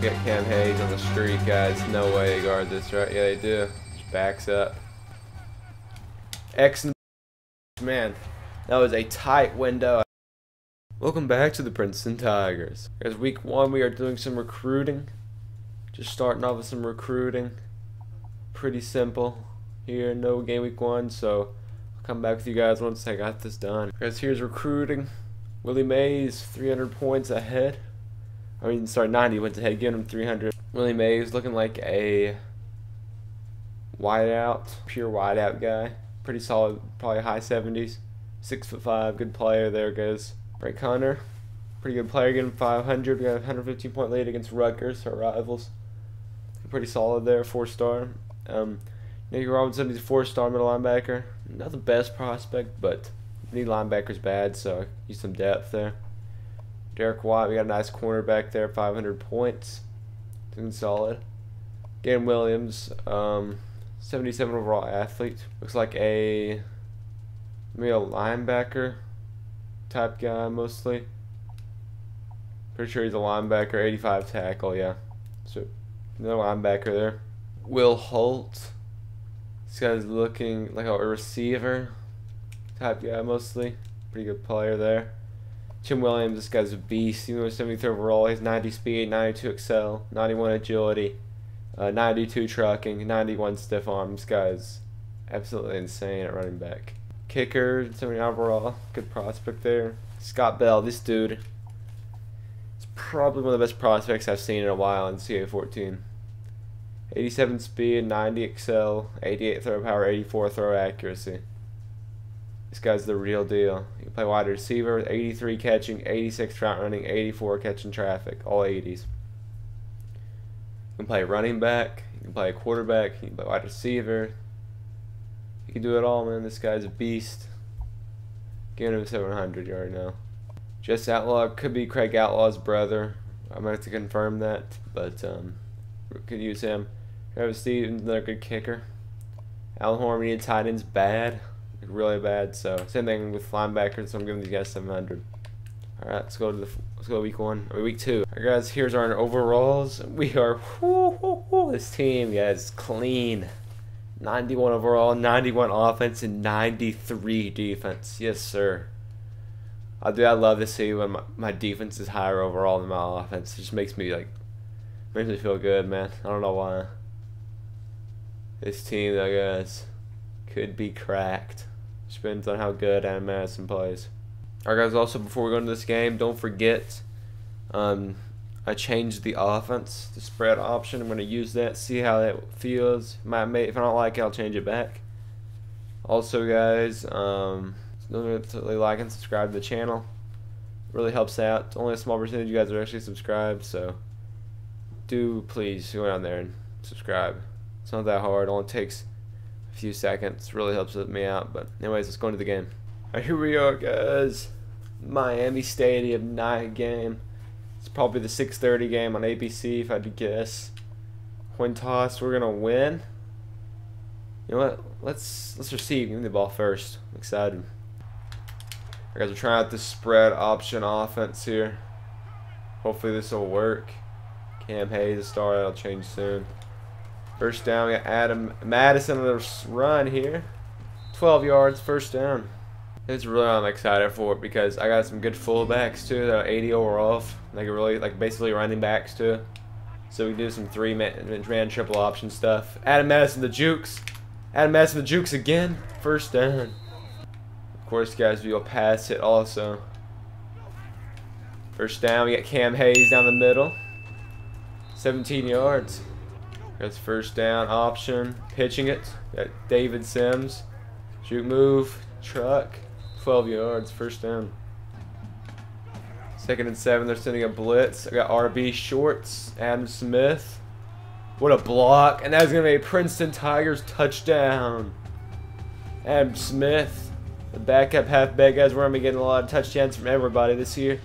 Get Cam Hayes on the street, guys. No way they guard this, right? Yeah, they do. Just backs up. Excellent. Man, that was a tight window. Welcome back to the Princeton Tigers. Guys, week one, we are doing some recruiting. Just starting off with some recruiting. Pretty simple here. No game week one, so I'll come back with you guys once I got this done. Guys, here's recruiting. Willie Mays, 300 points ahead. 90 went ahead, giving him 300. Willie Mays looking like a wideout, pure wideout guy. Pretty solid, probably high 70s. 6'5", good player. There goes Ray Connor. Pretty good player, getting 500. We got a 115 point lead against Rutgers, our rivals. Pretty solid there, 4-star. Nicky Robinson, he's a 4-star middle linebacker. Not the best prospect, but need linebackers bad, so use some depth there. Derek White, we got a nice cornerback there, 500 points. Doing solid. Dan Williams, 77 overall athlete. Looks like a middle linebacker type guy mostly. Pretty sure he's a linebacker, 85 tackle, yeah. So another linebacker there. Will Holt. This guy's looking like a receiver type guy mostly. Pretty good player there. Tim Williams, this guy's a beast. He was 73 overall. He's 90 speed, 92 excel, 91 agility, 92 trucking, 91 stiff arm. This guy's absolutely insane at running back. Kicker, 79 overall. Good prospect there. Scott Bell, this dude is probably one of the best prospects I've seen in a while in CA14. 87 speed, 90 excel, 88 throw power, 84 throw accuracy. This guy's the real deal. He can play wide receiver, 83 catching, 86 route running, 84 catching traffic, all 80s. He can play running back, he can play quarterback, he can play wide receiver. He can do it all, man. This guy's a beast. Giving him 700 yard now. Jess Outlaw could be Craig Outlaw's brother. I might have to confirm that, but could use him. Travis Stevens, another good kicker. Al Horn, we need tight ends bad. Really bad, so same thing with linebackers, so I'm giving these guys 700. Alright, let's go to week one. Or week two. Alright guys, here's our overalls. We are this team, guys, clean. 91 overall, 91 offense, and 93 defense. Yes, sir. I love to see when my defense is higher overall than my offense. It just makes me feel good, man. I don't know why. This team though, guys, could be cracked. Depends on how good Adam Madison plays. Alright guys, also before we go into this game, don't forget I changed the offense, the spread option. I'm going to use that, see how that feels. If I don't like it, I'll change it back. Also guys, don't forget to like and subscribe to the channel. It really helps out. Only a small percentage of you guys are actually subscribed, so do please go down there and subscribe. It's not that hard. It only takes a few seconds, really helps me out. But anyways, let's go into the game. Alright, here we are, guys. Miami Stadium night game. It's probably the 6:30 game on ABC, if I had to guess. When toss, we're gonna win. You know what? Let's receive. Give me the ball first. I'm excited. Alright, guys, we're trying out this spread option offense here. Hopefully this will work. Cam Hayes, a star. That'll change soon. First down, we got Adam Madison on the run here. 12 yards, first down. That's really what I'm excited for, because I got some good fullbacks too that are 80 overall. They can really, basically running backs too. So we can do some three-man triple option stuff. Adam Madison, the jukes. Adam Madison, the jukes again. First down. Of course, guys, we will pass it also. First down, we got Cam Hayes down the middle. 17 yards. That's first down option. Pitching it. Got David Sims. Shoot, move, truck. 12 yards. First down. Second and 7. They're sending a blitz. I got RB Shorts. Adam Smith. What a block. And that's going to be a Princeton Tigers touchdown. Adam Smith, the backup halfback. Guys, we're going to be getting a lot of touchdowns from everybody this year.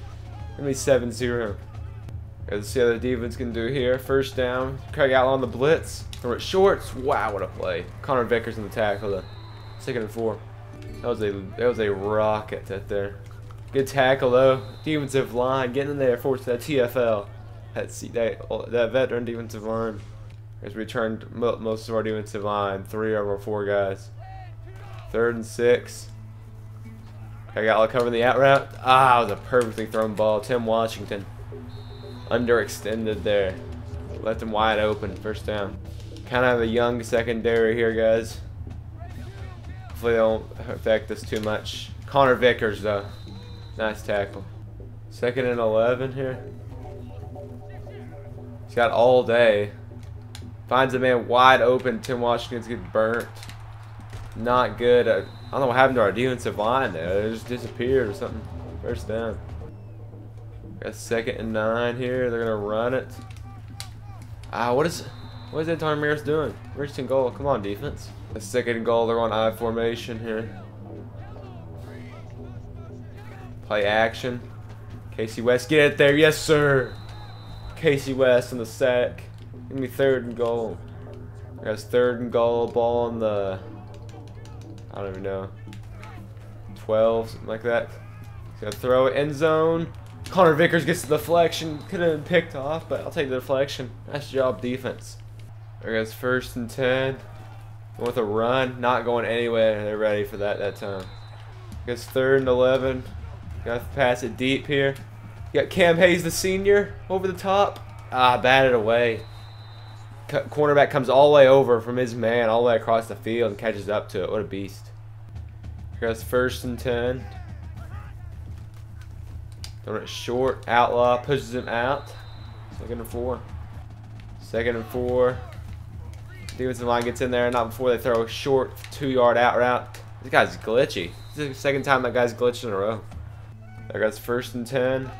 Going to be 7-0. Let's see how the defense can do here. First down. Craig Outlaw on the blitz. Throw it shorts. Wow, what a play. Connor Vickers in the tackle though. 2nd and 4. That was a rocket right there. Good tackle though. Defensive line getting in there. Forced that TFL. Let's see, that veteran defensive line has returned most of our defensive line. 3 of our 4 guys. 3rd and 6. Okay, got all covered in the out route. Ah, it was a perfectly thrown ball. Tim Washington underextended there. Left him wide open. First down. Kind of a young secondary here, guys. Hopefully they don't affect us too much. Connor Vickers, though. Nice tackle. 2nd and 11 here. He's got all day. Finds a man wide open. Tim Washington's getting burnt. Not good. I don't know what happened to our defensive line there. It just disappeared or something. First down. Got 2nd and 9 here. They're gonna run it. Ah, what is Anton Ramirez doing? Richardson goal. Come on, defense. A 2nd and goal. They're on I formation here. Play action. Casey West, get it there. Yes, sir. Casey West in the sack. Give me 3rd and goal. There's 3rd and goal. Ball on the, I don't even know, 12, something like that. He's gonna throw it, end zone. Connor Vickers gets the deflection. Could have been picked off, but I'll take the deflection. Nice job, defense. There goes 1st and 10. Going with a run, not going anywhere. They're ready for that time. Goes 3rd and 11. Got to pass it deep here. You got Cam Hayes, the senior, over the top. Ah, batted away. Cornerback comes all the way over from his man, all the way across the field, and catches up to it. What a beast. Here goes 1st and 10. Throwing it short. Outlaw pushes him out. 2nd and 4. 2nd and 4. Defensive line gets in there, not before they throw a short 2-yard out route. This guy's glitchy. This is the second time that guy's glitched in a row. There goes 1st and 10.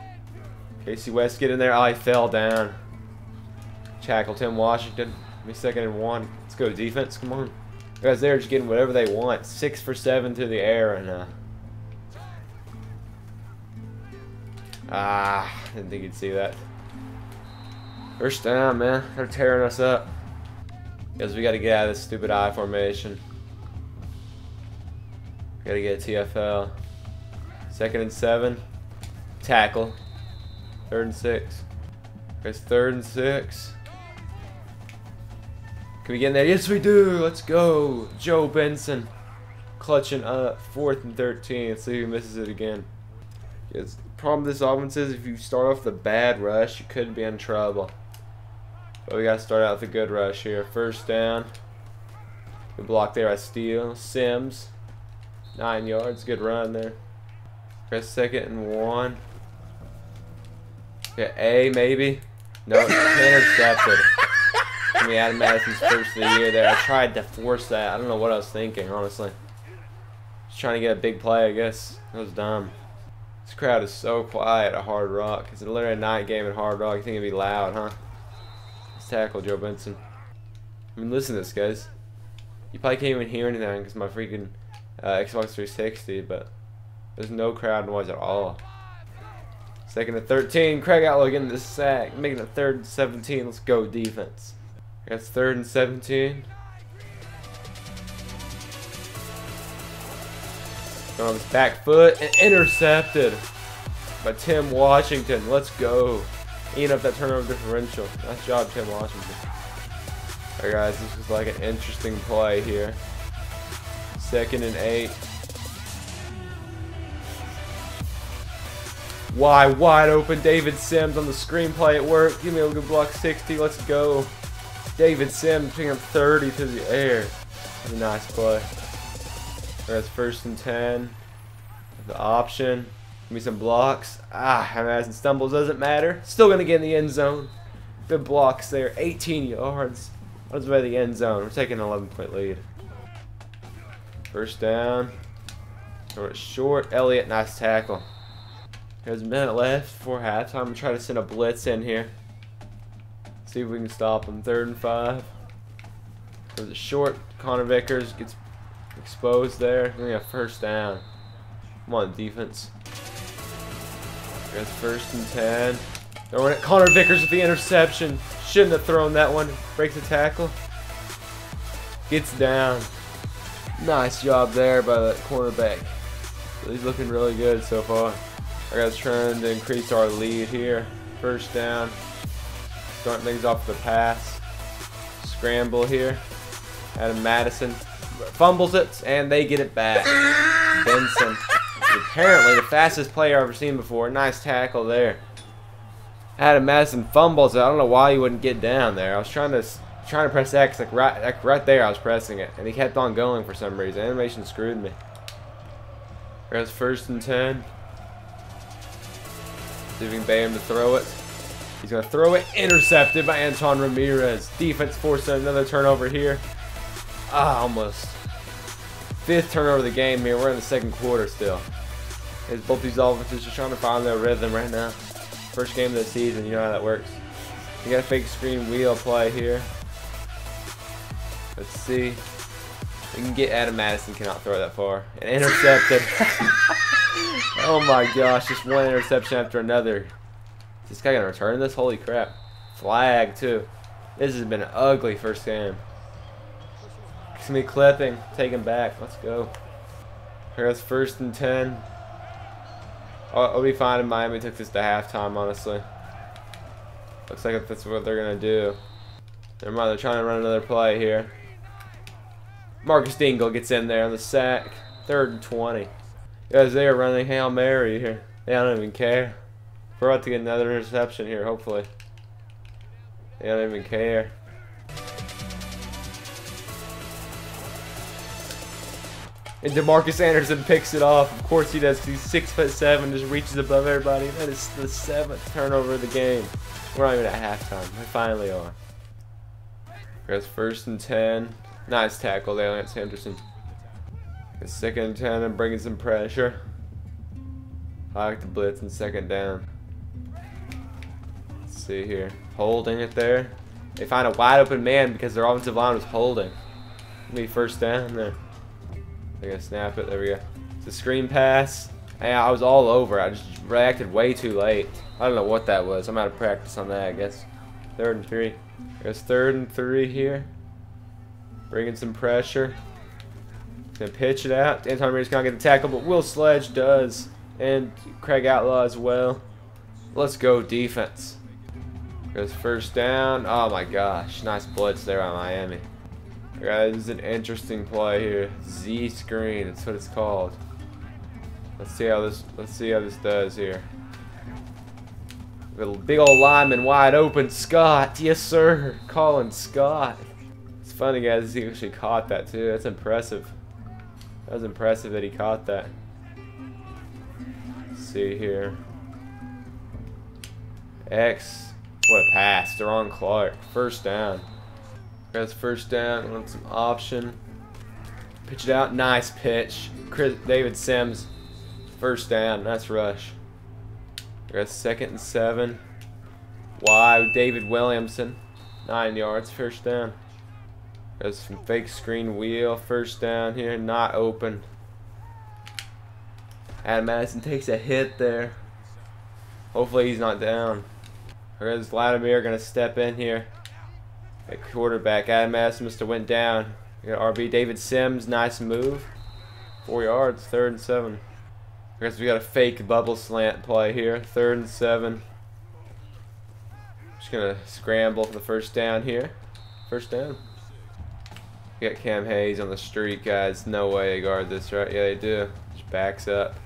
Casey West, get in there. Oh, he fell down. Tackle Tim Washington. Give me 2nd and 1. Let's go defense. Come on. Guys, they're just getting whatever they want. 6 for 7 through the air right now. Ah, didn't think you'd see that. First down, man. They're tearing us up. Guys, we gotta get out of this stupid I formation. Gotta get a TFL. 2nd and 7. Tackle. 3rd and 6. It's 3rd and 6. Can we get in there? Yes, we do. Let's go. Joe Benson clutching up. 4th and 13. Let's see if he misses it again. Yes. The problem with this offense is if you start off the bad rush, you could be in trouble. But we got to start out with a good rush here. First down. Good block there by Steele. Sims. 9 yards. Good run there. Press 2nd and 1. Yeah, A maybe. No, it's intercepted. I mean, Adam Madison's first of the year there. I tried to force that. I don't know what I was thinking, honestly. Just trying to get a big play, I guess. That was dumb. This crowd is so quiet at Hard Rock. It's literally a night game at Hard Rock. You think it'd be loud, huh? Let's tackle Joe Benson. I mean, listen to this, guys. You probably can't even hear anything because my freaking Xbox 360, but there's no crowd noise at all. 2nd and 13, Craig Outlaw getting the sack, making it 3rd and 17. Let's go defense. That's 3rd and 17. Going on his back foot and intercepted by Tim Washington. Let's go. Eating up that turnover differential. Nice job, Tim Washington. Alright guys, this was like an interesting play here. 2nd and 8. Wide open, David Sims on the screenplay at work. Give me a good block, 60, let's go. David Sims picking up 30 through the air. That's a nice play. That's 1st and 10. The option. Give me some blocks. Ah, Madison stumbles, doesn't matter. Still gonna get in the end zone. Good blocks there, 18 yards. On his way to the end zone, we're taking an 11-point lead. First down. Throw it short, Elliott, nice tackle. There's a minute left for halftime. I'm going to try to send a blitz in here. See if we can stop him. 3rd and 5. There's a short. Connor Vickers gets exposed there. We got 1st down. Come on, defense. There's 1st and 10. Throwing it. Connor Vickers with the interception. Shouldn't have thrown that one. Breaks a tackle. Gets down. Nice job there by the cornerback. He's looking really good so far. I guys trying to increase our lead here. First down. starting things off with a pass. Scramble here. Adam Madison fumbles it, and they get it back. Benson, apparently the fastest player I've ever seen before. Nice tackle there. Adam Madison fumbles it. I don't know why he wouldn't get down there. I was trying to press X, like right there I was pressing it, and he kept on going for some reason. Animation screwed me. There's first and 10. See if we can bait him to throw it. He's going to throw it. Intercepted by Anton Ramirez. Defense forcing another turnover here. Ah, almost. Fifth turnover of the game here. We're in the second quarter still. As both these offenses just trying to find their rhythm right now. First game of the season. You know how that works. You got a fake screen wheel play here. Let's see. We can get Adam Madison. Cannot throw that far. And intercepted. Oh my gosh, just one interception after another. Is this guy going to return this? Holy crap. Flag, too. This has been an ugly first game. It's going to be clipping. Taking back. Let's go. Here's first and 10. I'll be fine if Miami took this to halftime, honestly. Looks like that's what they're going to do. Never mind, they're trying to run another play here. Marcus Dingle gets in there on the sack. Third and 20. Guys, they are running Hail Mary here. They don't even care. We're about to get another interception here, hopefully. They don't even care. And DeMarcus Anderson picks it off. Of course he does, because he's 6'7", just reaches above everybody. That is the 7th turnover of the game. We're not even at halftime. We finally are. Here's first and 10. Nice tackle there, Lance Henderson. It's second and 10 and bringing some pressure. I like the blitz and second down. Let's see here. Holding it there. They find a wide open man because their offensive line was holding. It'll be first down there. They're going to snap it. There we go. It's a screen pass. Hey, I was all over. I just reacted way too late. I don't know what that was. I'm out of practice on that, I guess. Third and 3. There's third and 3 here. Bringing some pressure. Going to pitch it out. Anton Reed's going to get the tackle, but Will Sledge does. And Craig Outlaw as well. Let's go defense. Goes first down. Oh my gosh. Nice blitz there on Miami. Guys, this is an interesting play here. Z screen. That's what it's called. Let's see how this does here. Little big old lineman wide open. Scott. Yes, sir. Colin Scott. It's funny, guys. He actually caught that too. That's impressive. That was impressive that he caught that. See here. X. What a pass. Deron Clark. First down. That's first down. Want some option. Pitch it out. Nice pitch. David Sims. First down. Nice rush. That's second and 7. Wow. David Williamson. 9 yards. First down. That's some fake screen wheel. First down here. Not open. Adam Madison takes a hit there. Hopefully he's not down. Here's Vladimir going to step in here. At quarterback, Adam Madison must have went down. We got RB David Sims, nice move. 4 yards, third and 7. I guess we got a fake bubble slant play here, third and 7. Just going to scramble for the first down here. First down. We got Cam Hayes on the streak, guys. No way they guard this, right? Yeah, they do. Just backs up.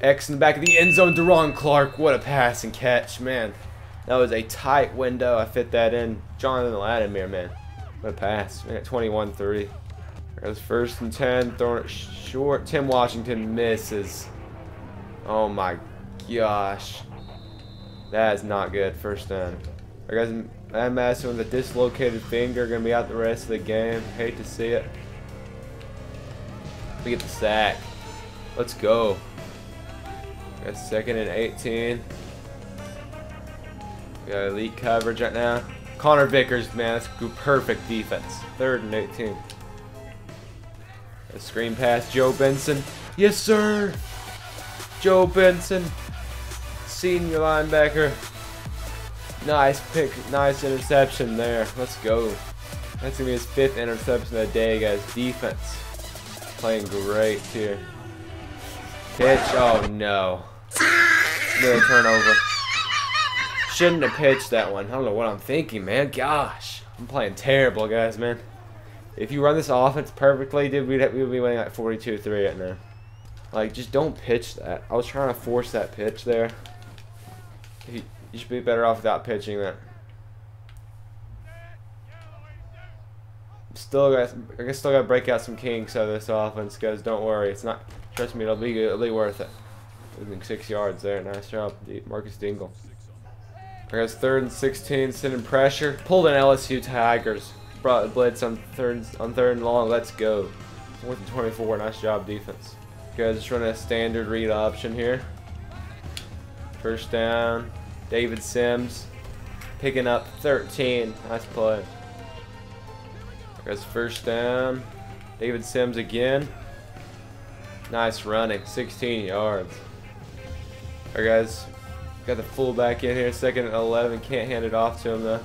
X in the back of the end zone. Deron Clark. What a pass and catch, man. That was a tight window. I fit that in. Jonathan Latimer, man. What a pass. Man, at 21-3. There's first and 10. Throwing it short. Tim Washington misses. Oh, my gosh. That is not good. First down. I guess Matt Madison with a dislocated finger. Going to be out the rest of the game. Hate to see it. We get the sack. Let's go. That's second and 18. We got elite coverage right now. Connor Vickers, man, that's perfect defense. Third and 18. A screen pass, Joe Benson. Yes, sir. Joe Benson, senior linebacker. Nice pick, nice interception there. Let's go. That's gonna be his 5th interception of the day, guys. Defense playing great here. Pitch. Oh no. Little turnover. shouldn't have pitched that one. I don't know what I'm thinking, man. Gosh. I'm playing terrible, guys, man. If you run this offense perfectly, dude, we'd be winning like 42-3 right now. Like, just don't pitch that. I was trying to force that pitch there. You should be better off without pitching that. Still got, I guess, still got to break out some kinks out of this offense, guys. Don't worry, it's not. Trust me, it'll be worth it. Losing 6 yards there. Nice job, Marcus Dingle. I guess 3rd and 16, sending pressure. Pulled an LSU Tigers. Brought the blitz on third and long. Let's go. 4th and 24. Nice job, defense. Guys, just running a standard read option here. First down. David Sims picking up 13. Nice play. Guys, first down. David Sims again. Nice running. 16 yards. All right, guys. Got the fullback in here. 2nd and 11. Can't hand it off to him though.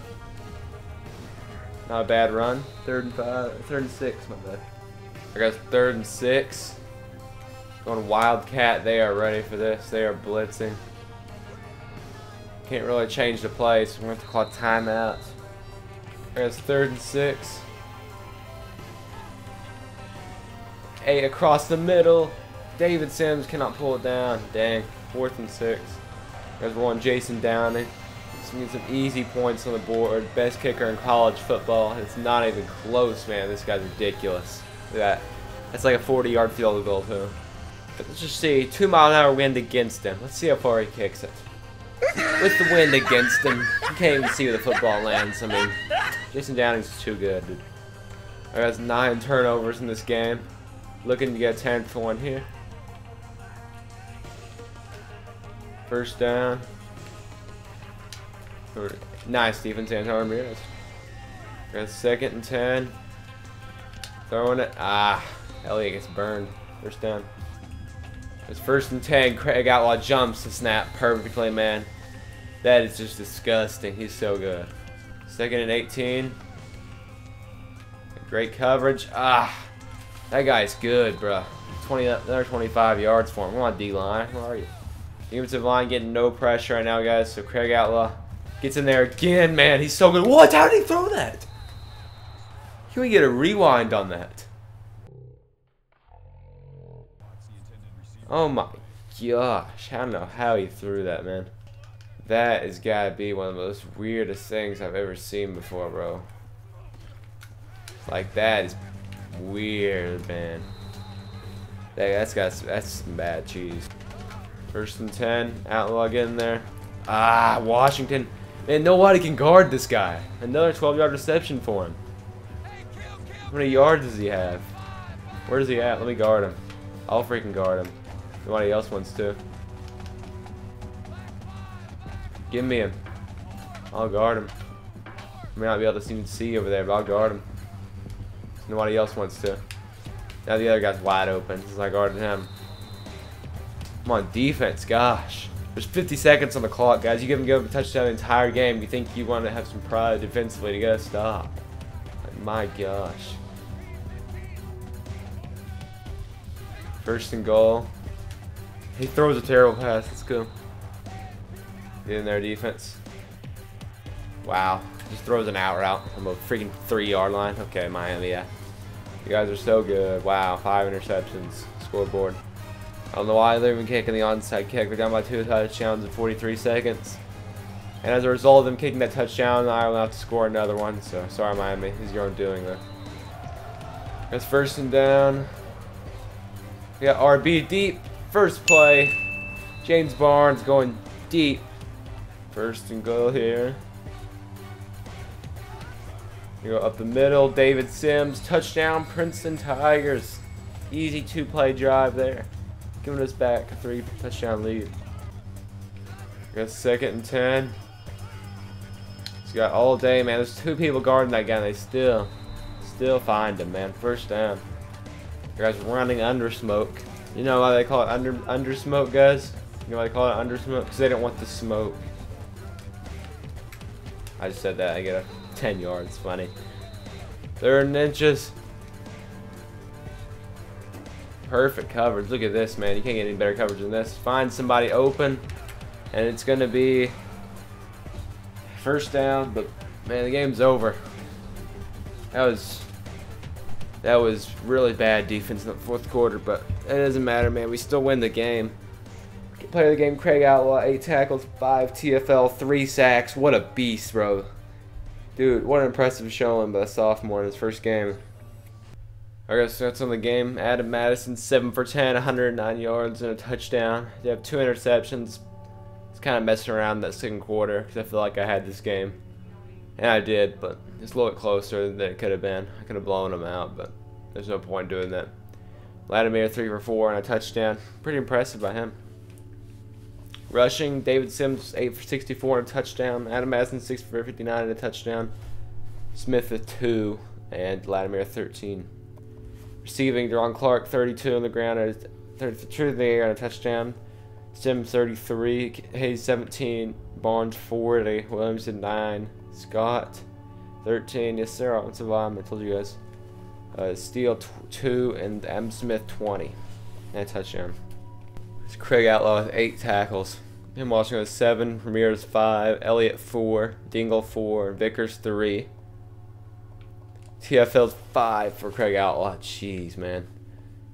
Not a bad run. 3rd and 6. My bad. I got 3rd and 6. Going Wildcat. They are ready for this. They are blitzing. Can't really change the play, so we're going to have to call timeout. I got 3rd and 6. Hey, across the middle. David Sims cannot pull it down. Dang. 4th and 6. There's one, Jason Downing. Get some easy points on the board. Best kicker in college football. It's not even close, man. This guy's ridiculous. Look at that. That's like a 40-yard field goal, too. But let's just see. 2-mile-an-hour wind against him. Let's see how far he kicks it. With the wind against him, you can't even see where the football lands. I mean, Jason Downing's too good, dude. I got 9 turnovers in this game. Looking to get 10 for one here. First down. Nice, Stephen Santoro Ramirez. Got 2nd and 10. Throwing it. Ah, Elliott gets burned. First down. It's 1st and 10. Craig Outlaw jumps the snap perfectly, man. That is just disgusting. He's so good. 2nd and 18. Great coverage. Ah, that guy's good, bro. 20, another 25 yards for him. Come on, D-line. Where are you? Defensive line getting no pressure right now, guys. So Craig Outlaw gets in there again, man. He's so good. What? How did he throw that? Can we get a rewind on that? Oh my gosh. I don't know how he threw that, man. That has got to be one of the most weirdest things I've ever seen before, bro. Like, that is weird, man. That's some bad cheese. 1st and 10, Outlaw in there. Ah, Washington. Man, nobody can guard this guy. Another 12-yard reception for him. How many yards does he have? Where is he at? Let me guard him. I'll freaking guard him. Nobody else wants to. Give me him. I'll guard him. I may not be able to even see over there, but I'll guard him. Nobody else wants to. Now the other guy's wide open since I guarded him. I'm on defense, gosh. There's 50 seconds on the clock, guys. You give him a touchdown the entire game. You think you want to have some pride defensively. You gotta stop. Like, my gosh. 1st and goal. He throws a terrible pass. Let's go. Get in there, defense. Wow. Just throws an out route from a freaking 3-yard line. Okay, Miami, yeah. You guys are so good. Wow, 5 interceptions. Scoreboard. I don't know why they're even kicking the onside kick. They're down by 2 touchdowns in 43 seconds. And as a result of them kicking that touchdown, Ireland have to score another one. So, sorry, Miami. It's your own doing, though. That's 1st and down. We got RB deep. First play. James Barnes going deep. 1st and goal here. You go up the middle. David Sims. Touchdown, Princeton Tigers. Easy 2-play drive there. Giving us back a 3 touchdown lead. We got 2nd and 10. He's got all day, man. There's 2 people guarding that guy, and they still find him, man. First down. You guys running under smoke. You know why they call it under smoke, guys? You know why they call it under smoke? Because they don't want the smoke. I just said that. I get a 10 yards. Funny. 3rd and inches. Perfect coverage. Look at this, man. You can't get any better coverage than this. Find somebody open, and it's going to be first down, but man, the game's over. That was really bad defense in the fourth quarter, but it doesn't matter, man. We still win the game. Player of the game, Craig Outlaw, 8 tackles, 5 TFL, 3 sacks. What a beast, bro. Dude, what an impressive showing by the sophomore in his first game. Alright, guys, so that's on the game. Adam Madison, 7 for 10, 109 yards and a touchdown. They have 2 interceptions. It's kind of messing around that second quarter because I feel like I had this game. And I did, but it's a little bit closer than it could have been. I could have blown them out, but there's no point doing that. Latimer, 3 for 4 and a touchdown. Pretty impressive by him. Rushing, David Sims, 8 for 64 and a touchdown. Adam Madison, 6 for 59 and a touchdown. Smith with 2 and Latimer 13. Receiving, Deron Clark, 32 on the ground and 32 in the air and a touchdown. Sims, 33. Hayes, 17. Barnes, 40. Williamson, 9. Scott, 13. Yes, sir. Offensive lineman, I told you guys. Steele, 2 and M. Smith, 20. And a touchdown. It's Craig Outlaw with 8 tackles. Him Washington with 7, Ramirez 5, Elliott 4, Dingle 4, Vickers 3. TFL's 5 for Craig Outlaw. Jeez, man.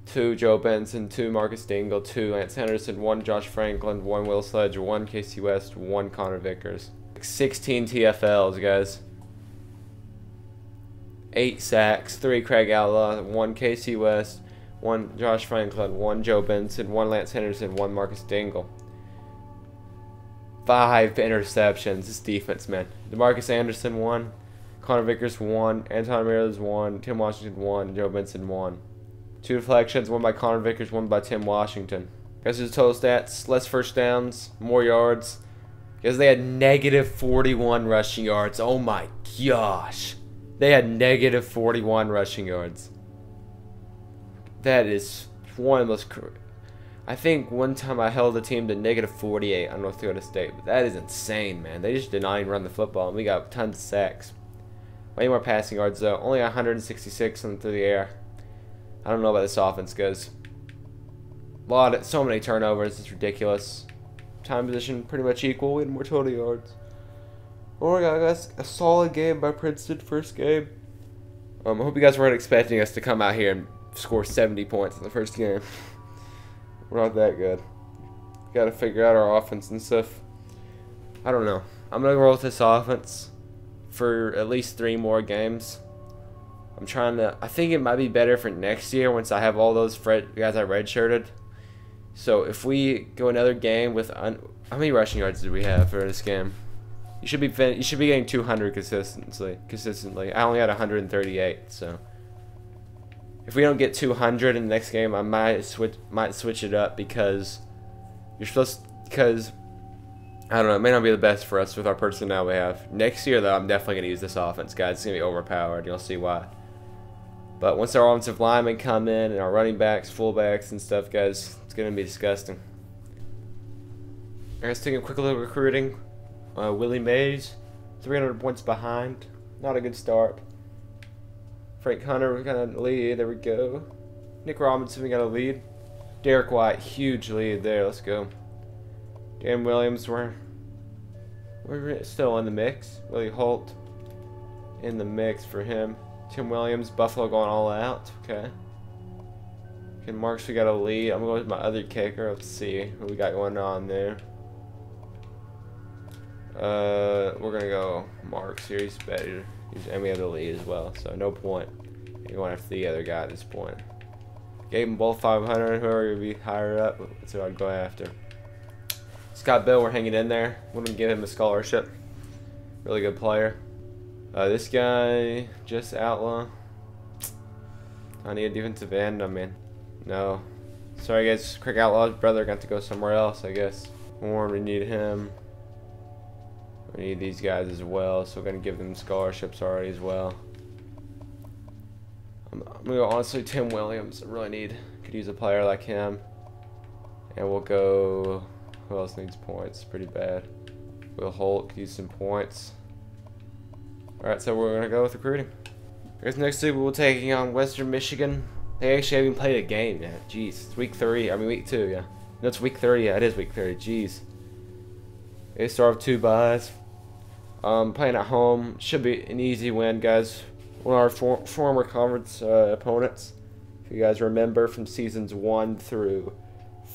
2 Joe Benson, 2 Marcus Dingle, 2 Lance Henderson, 1 Josh Franklin, 1 Will Sledge, 1 Casey West, 1 Connor Vickers. 16 TFLs, guys. 8 sacks, 3 Craig Outlaw, 1 Casey West, 1 Josh Franklin, 1 Joe Benson, 1 Lance Henderson, 1 Marcus Dingle. 5 interceptions. This defense, man. DeMarcus Anderson, 1. Connor Vickers, 1. Anton Ramirez, 1. Tim Washington, 1. Joe Benson, 1. 2 deflections, 1 by Connor Vickers, 1 by Tim Washington. Guess his total stats, less first downs, more yards. Guess they had negative 41 rushing yards. Oh my gosh. They had negative 41 rushing yards. That is one of the most... I think one time I held a team to negative 48 on North Dakota State. But that is insane, man. They just did not even run the football. And we got tons of sacks. Way more passing yards, though. Only 166 on through the air. I don't know about this offense, guys. So many turnovers. It's ridiculous. Time position pretty much equal. We had more total yards. Oh my God, guys. A solid game by Princeton. First game. I hope you guys weren't expecting us to come out here and score 70 points in the first game. We're not that good. Gotta figure out our offense and stuff. I don't know. I'm gonna roll with this offense for at least 3 more games. I'm trying to... I think it might be better for next year once I have all those guys I redshirted. So if we go another game with... How many rushing yards did we have for this game? You should be getting 200 consistently. I only had 138, so... If we don't get 200 in the next game, I might switch it up because I don't know, it may not be the best for us with our personnel we have. Next year though, I'm definitely gonna use this offense, guys. It's gonna be overpowered. You'll see why. But once our offensive linemen come in and our running backs, fullbacks, and stuff, guys, it's gonna be disgusting. Alright, let's take a quick little recruiting. Willie Mays, 300 points behind. Not a good start. Frank Hunter, we got a lead. There we go. Nick Robinson, we got a lead. Derek White, huge lead there. Let's go. Dan Williams, we're still in the mix. Willie Holt in the mix for him. Tim Williams, Buffalo going all out. Okay. Ken Marks, we got a lead. I'm going with my other kicker. Let's see what we got going on there. We're going to go Marks here. He's better. And we have the lead as well, so no point. You're going after the other guy at this point. Gave them both 500. Whoever would be higher up, that's who I'd go after. Scott Bell, we're hanging in there. Wouldn't give him a scholarship. Really good player. This guy, just Outlaw. I need a defensive end. I mean, no. Sorry, guys. Craig Outlaw's brother got to go somewhere else, I guess. Warren, we need him. We need these guys as well, so we're going to give them scholarships already as well. I'm going to go, honestly, Tim Williams. I really need, could use a player like him. And we'll go, who else needs points? Pretty bad. Will Holt could use some points. Alright, so we're going to go with recruiting. I guess next week we'll be taking on Western Michigan. They actually haven't even played a game yet. Jeez, it's week 2, yeah. No, it's week 30, yeah, it is week 30, jeez. They start with 2 buys. Playing at home, should be an easy win, guys. One of our former conference opponents, if you guys remember from seasons 1 through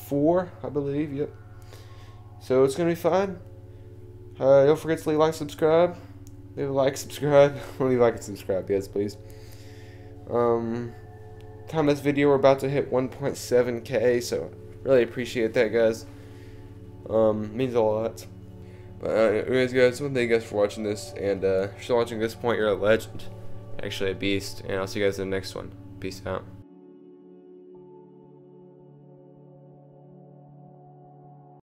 4, I believe. Yep. So it's gonna be fun. Don't forget to leave a like, subscribe. Leave a like, subscribe. Leave a like and subscribe, yes, please. Time of this video, we're about to hit 1.7K, so really appreciate that, guys. Means a lot. But anyways, guys, want to thank you guys for watching this, and if you're still watching at this point, you're a legend. Actually, a beast, and I'll see you guys in the next one. Peace out.